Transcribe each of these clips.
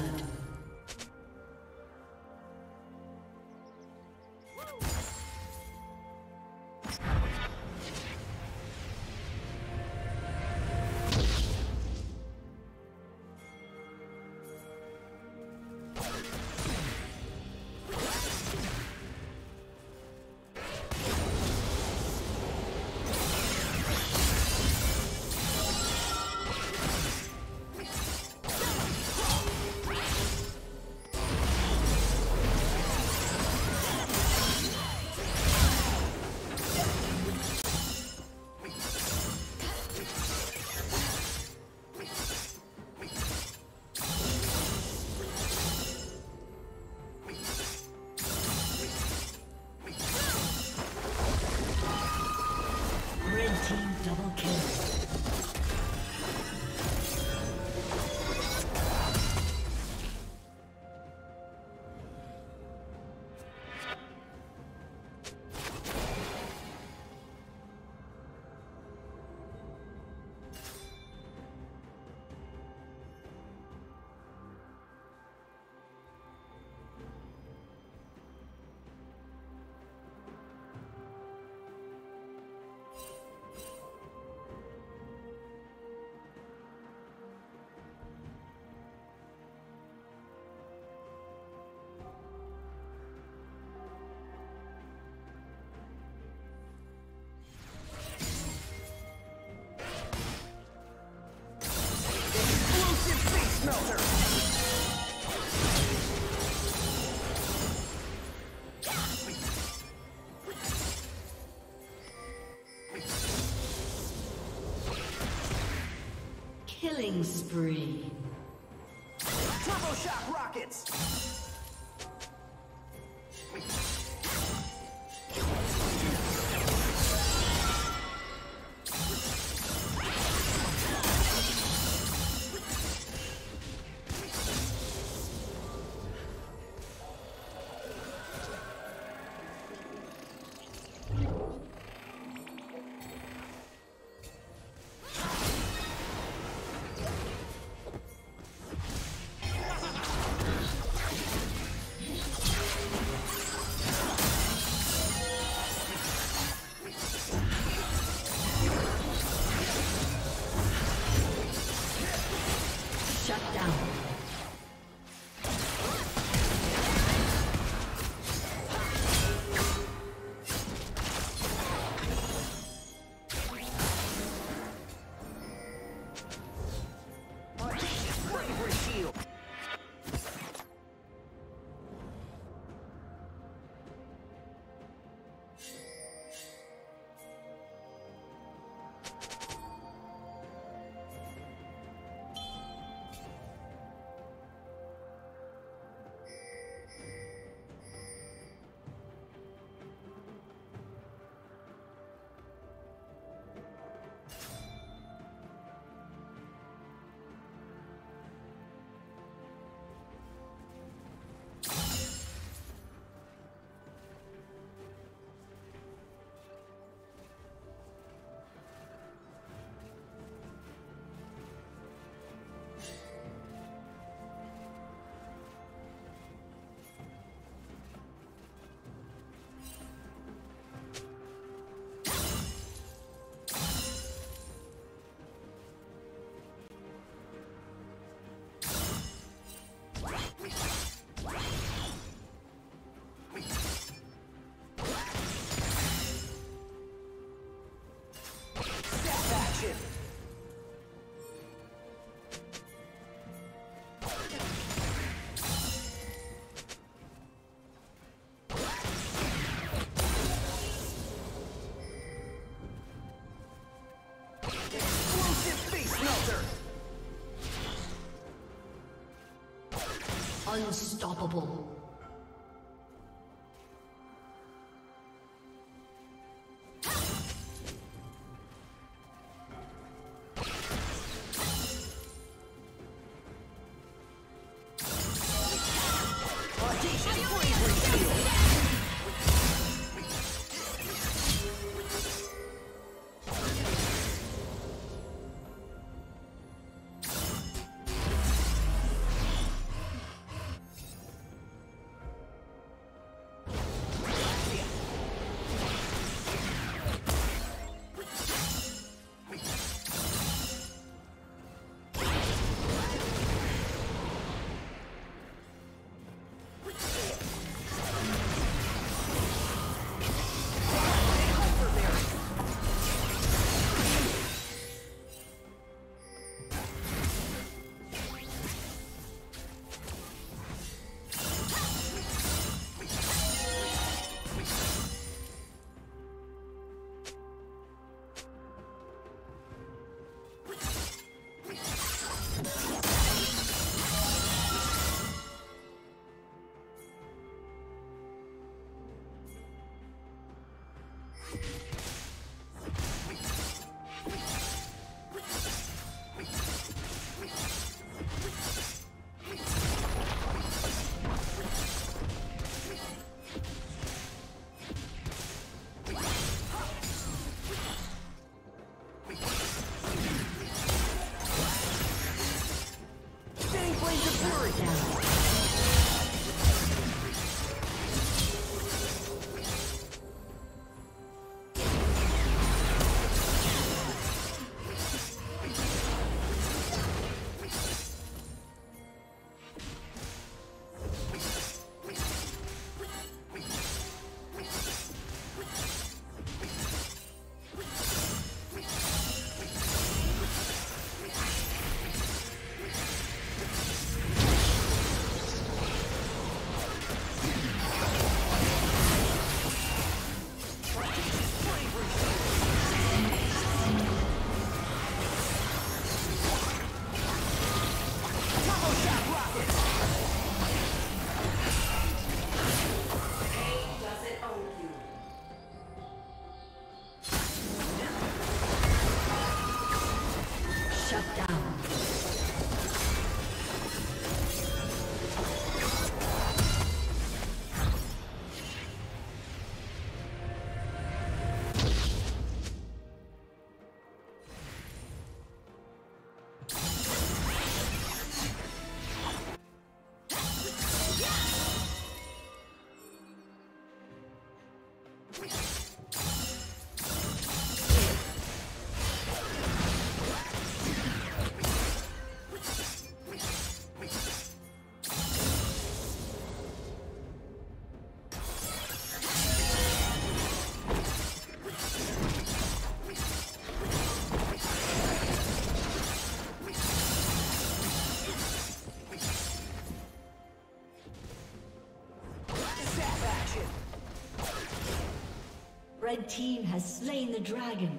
blood. Killing spree. Turbo shock rockets! Unstoppable. Red team has slain the dragon.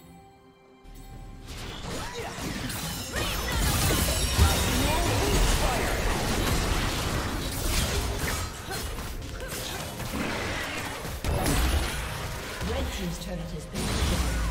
Red team's turret has been destroyed.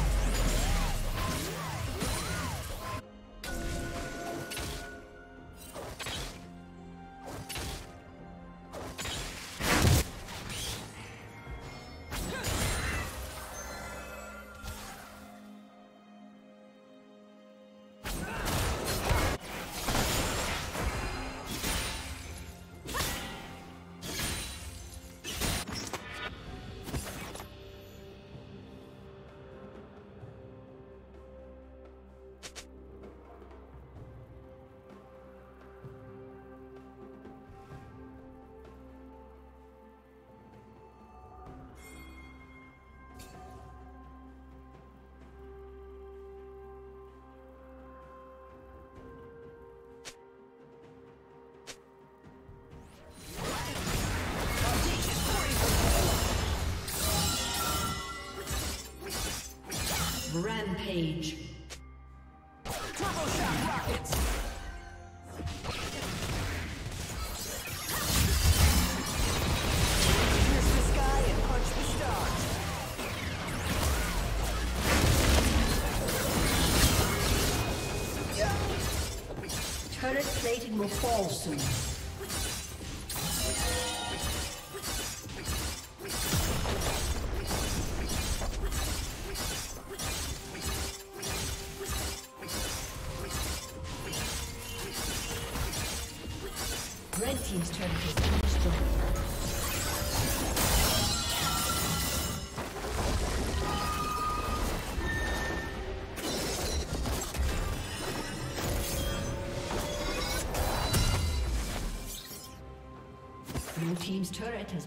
Rampage. Turbo shock rockets! Turret plating will fall soon. Red team's turret is destroyed. Team's turret has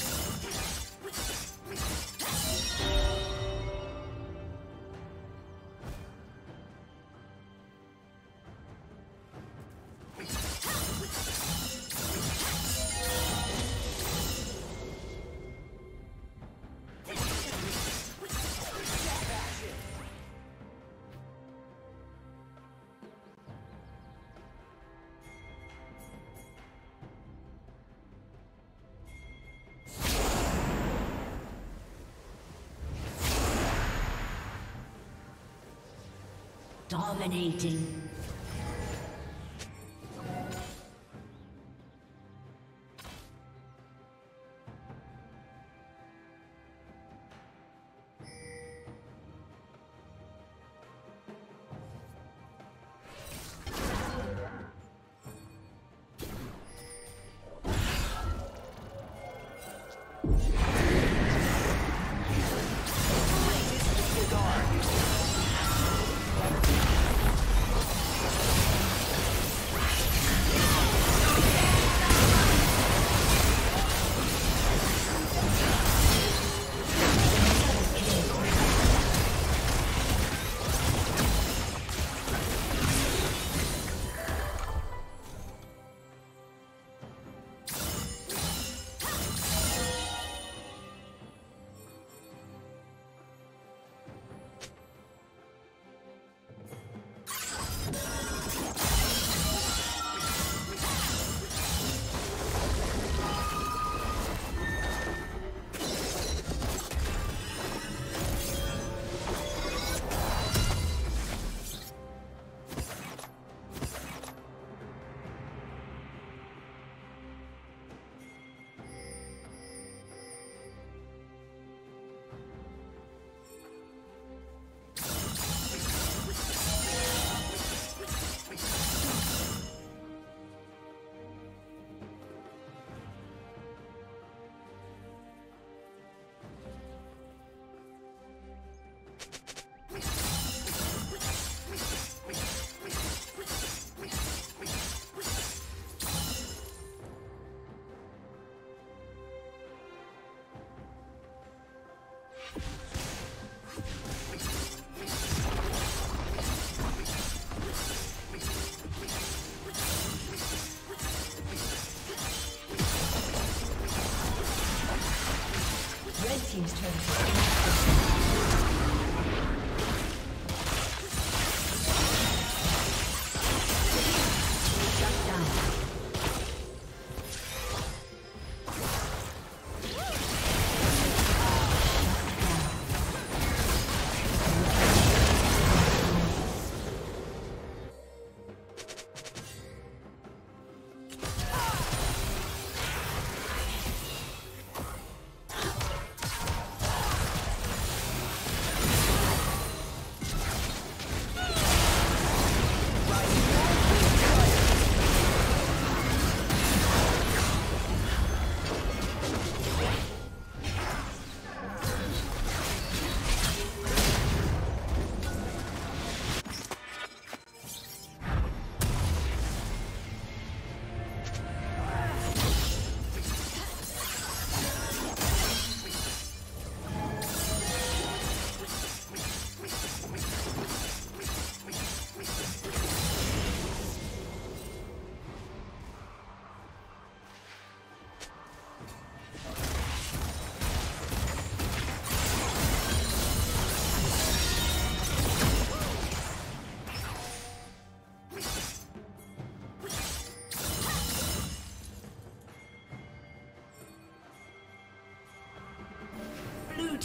Dominating.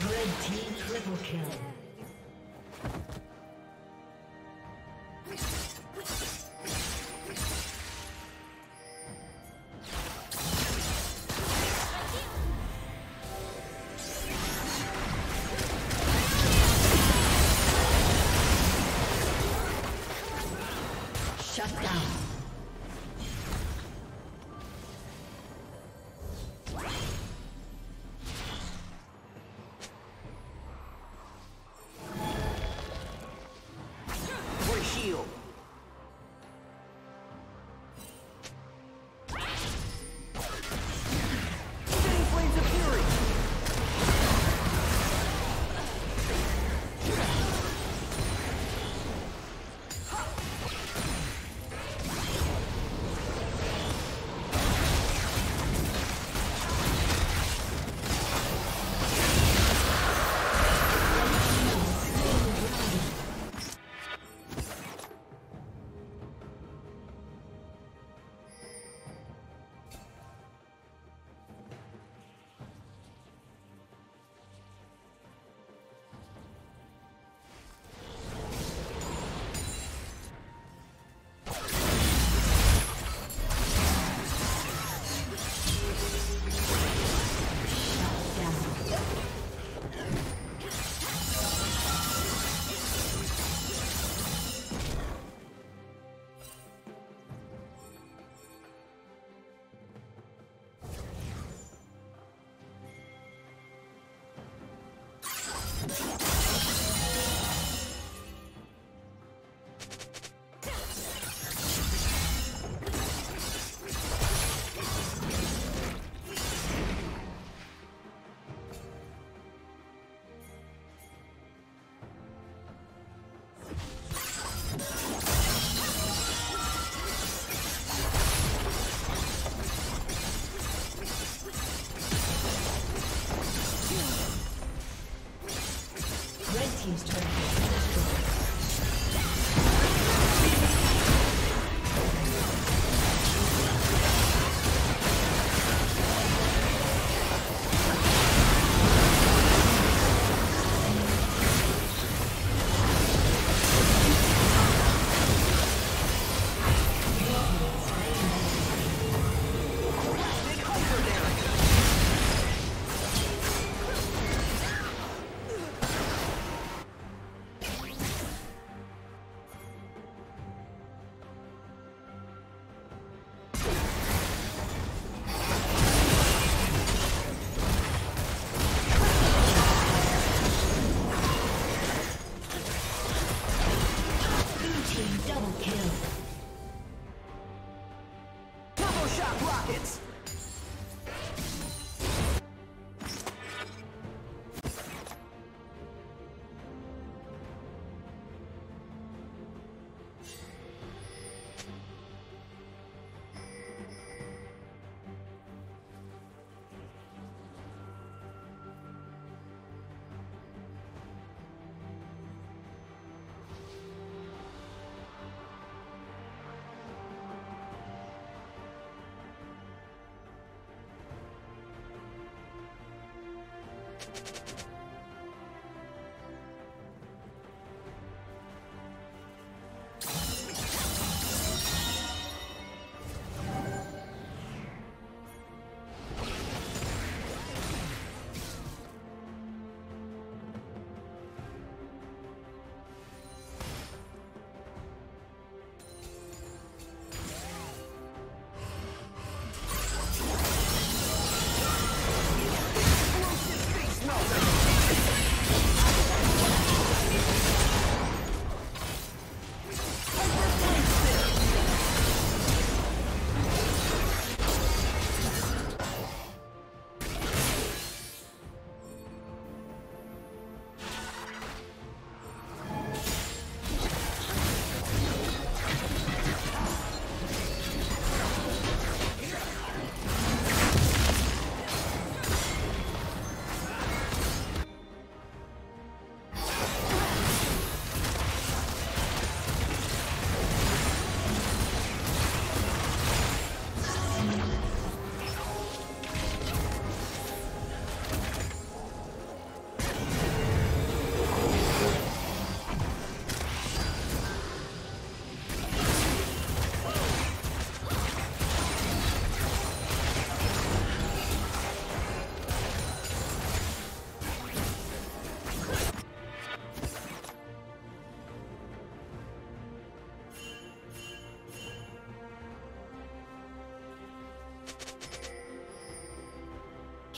Red team triple kill.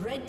Red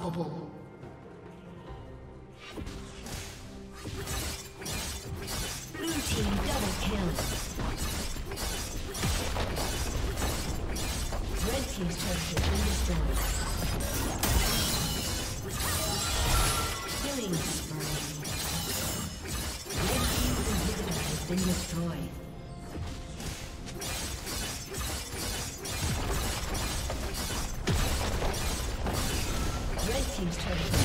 Unstoppable. He's trying to